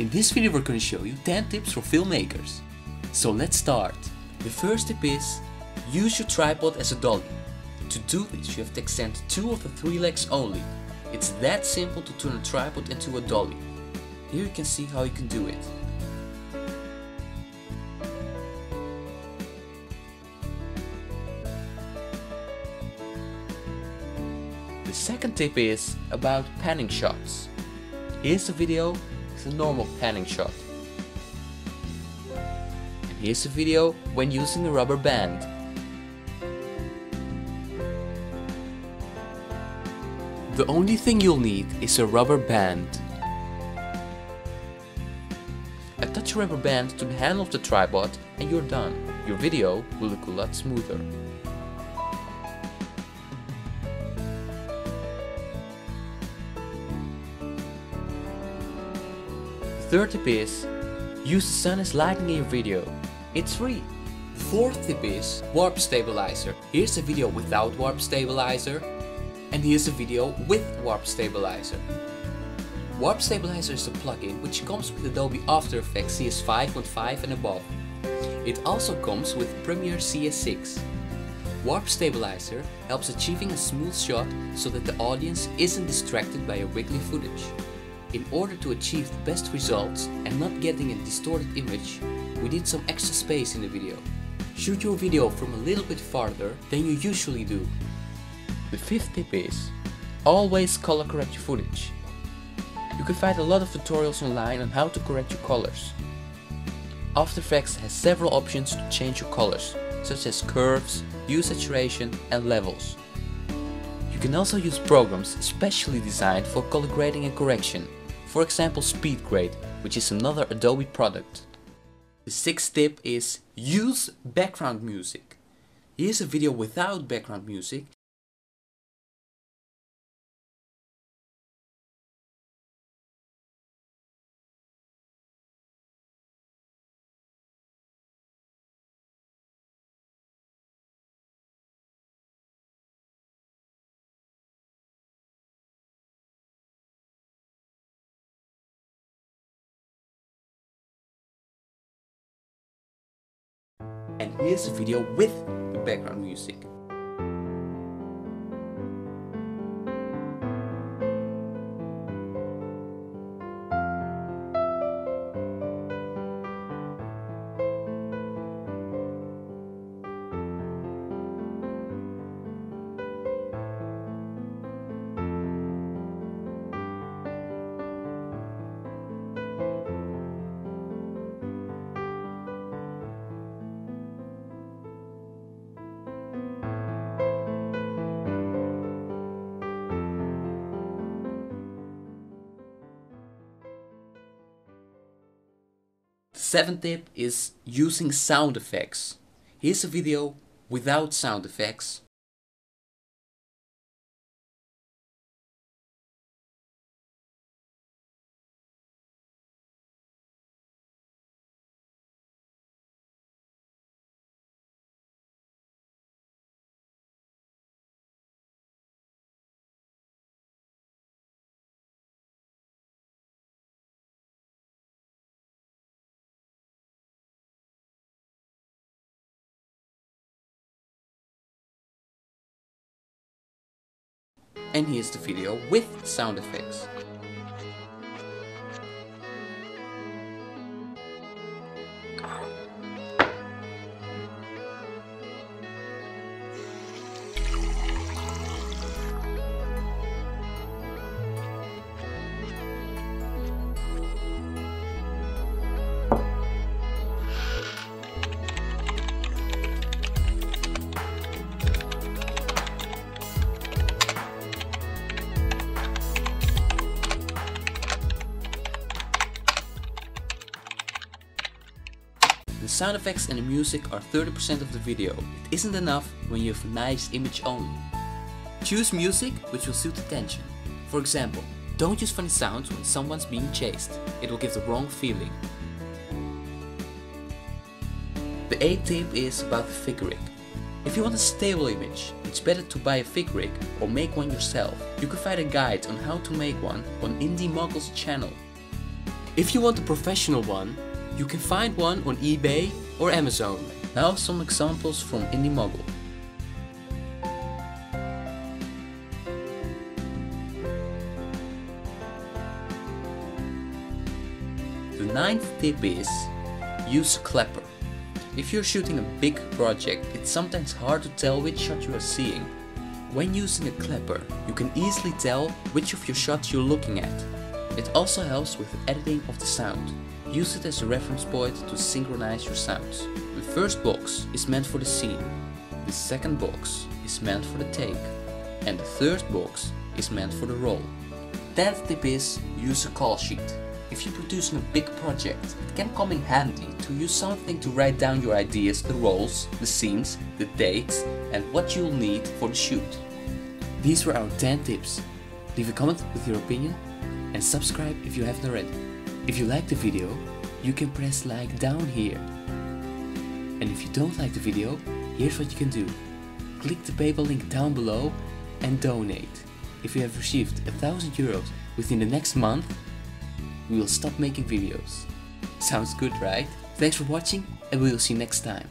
In this video we're going to show you 10 tips for filmmakers. So let's start. The first tip is, use your tripod as a dolly. To do this you have to extend two of the three legs only. It's that simple to turn a tripod into a dolly. Here you can see how you can do it. The second tip is about panning shots. Here's a video with a normal panning shot. And here's a video when using a rubber band. The only thing you'll need is a rubber band. Attach a rubber band to the handle of the tripod and you're done. Your video will look a lot smoother. The third tip is, use the sun as lighting in your video. It's free. The fourth tip is Warp Stabilizer. Here's a video without Warp Stabilizer. And here's a video with Warp Stabilizer. Warp Stabilizer is a plugin which comes with Adobe After Effects CS 5.5 and above. It also comes with Premiere CS 6. Warp Stabilizer helps achieving a smooth shot so that the audience isn't distracted by your wiggly footage. In order to achieve the best results and not getting a distorted image, we need some extra space in the video. Shoot your video from a little bit farther than you usually do. The fifth tip is, always color correct your footage. You can find a lot of tutorials online on how to correct your colors. After Effects has several options to change your colors, such as curves, hue saturation and levels. You can also use programs specially designed for color grading and correction, for example SpeedGrade, which is another Adobe product. The sixth tip is, use background music. Here's a video without background music. And here's a video with the background music. The seventh tip is using sound effects. Here's a video without sound effects. And here's the video with sound effects. The sound effects and the music are 30% of the video. It isn't enough when you have a nice image only. Choose music which will suit the tension. For example, don't use funny sounds when someone's being chased. It will give the wrong feeling. The eighth tip is about the Fig Rig. If you want a stable image, it's better to buy a Fig Rig or make one yourself. You can find a guide on how to make one on Indie Mogul's channel. If you want a professional one, you can find one on eBay or Amazon. Now some examples from Indie Mogul. The ninth tip is use a clapper. If you're shooting a big project, it's sometimes hard to tell which shot you are seeing. When using a clapper, you can easily tell which of your shots you're looking at. It also helps with the editing of the sound. Use it as a reference point to synchronize your sounds. The first box is meant for the scene, the second box is meant for the take, and the third box is meant for the roll. The 10th tip is use a call sheet. If you're producing a big project, it can come in handy to use something to write down your ideas, the roles, the scenes, the dates, and what you'll need for the shoot. These were our 10 tips. Leave a comment with your opinion and subscribe if you haven't already. If you like the video, you can press like down here. And if you don't like the video, here's what you can do. Click the PayPal link down below and donate. If you have received €1,000 within the next month, we will stop making videos. Sounds good, right? Thanks for watching, and we will see you next time.